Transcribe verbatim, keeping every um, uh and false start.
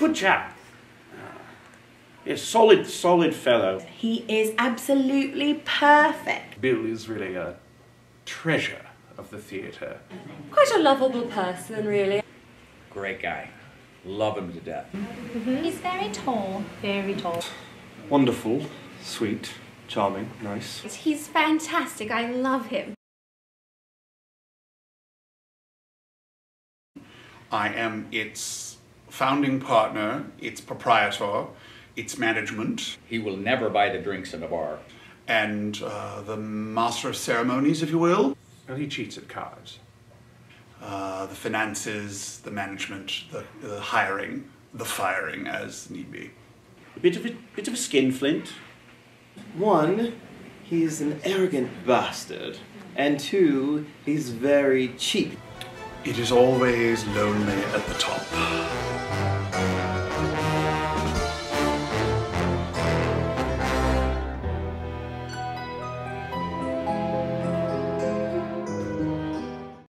good chap. Yeah, solid, solid fellow. He is absolutely perfect. Bill is really a treasure of the theatre. Quite a lovable person, really. Great guy. Love him to death. Mm-hmm. He's very tall. Very tall. Wonderful, sweet, charming, nice. He's fantastic. I love him. I am its founding partner, its proprietor, its management. He will never buy the drinks in the bar. And uh, the master of ceremonies, if you will. And he cheats at cards. Uh, the finances, the management, the, the hiring, the firing, as need be. A bit of a, bit of a skinflint. One, he's an arrogant bastard. And two, he's very cheap. It is always lonely at the top.